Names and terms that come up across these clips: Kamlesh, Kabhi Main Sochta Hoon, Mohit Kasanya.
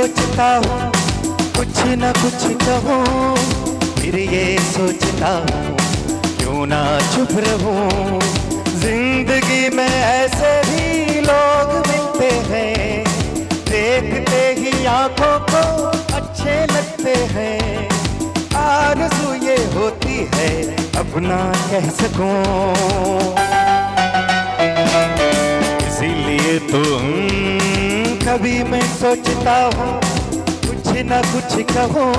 सोचता हूँ कुछ न कुछ कहूँ, फिर ये सोचता हूँ क्यों ना चुप रहूँ। जिंदगी में ऐसे भी लोग मिलते हैं, देखते ही आंखों को अच्छे लगते हैं। आरज़ू ये होती है अब ना कह सकूँ, इसीलिए तो कभी मैं सोचता हूँ कुछ ना कुछ कहूँ,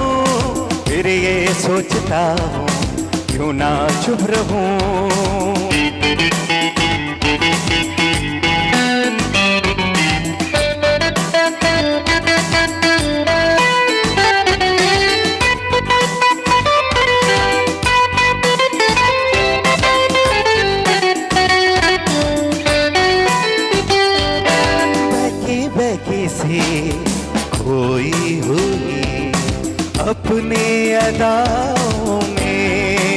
फिर ये सोचता हूँ क्यों ना चुप रहूँ। खोई हुई अपने अदाओं में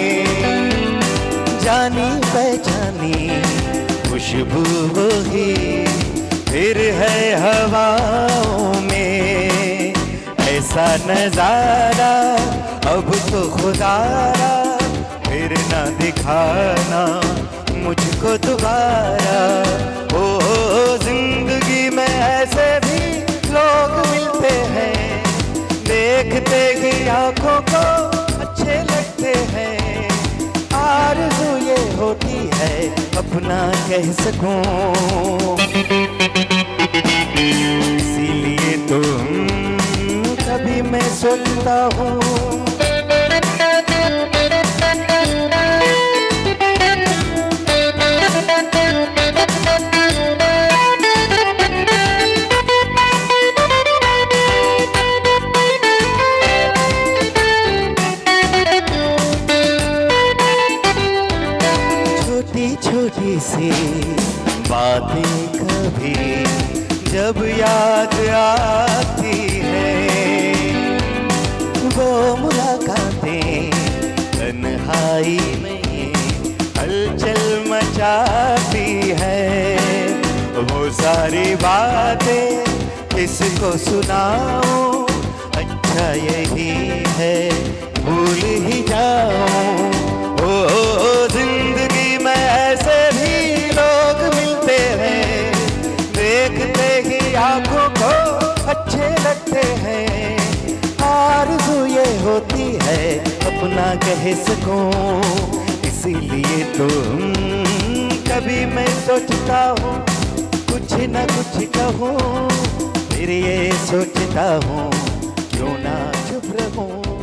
जानी पहचानी खुशबू वही फिर है हवाओं में। ऐसा नजारा अब तो खुदारा, फिर ना दिखाना मुझको दोबारा। ओ जिंदगी में ऐसे लोग मिलते हैं, देखते ही आंखों को अच्छे लगते हैं। आरज़ू ये होती है अपना कह सकूं, इसीलिए तो कभी मैं सोचता हूँ। छोटी सी बातें कभी जब याद आती है, वो मुलाकातें तन्हाई में हलचल मचाती है। वो सारी बातें किसको सुनाऊं, अच्छा यही है भूल ही जाऊं। ओ जिंदगी में ऐसे भी लोग मिलते हैं, देखते ही आंखों को अच्छे लगते हैं। आरज़ू ये होती है अपना कह सकूं, इसीलिए तो कभी मैं सोचता हूँ कुछ न कुछ कहूँ, फिर ये सोचता हूँ क्यों ना चुप रहूँ।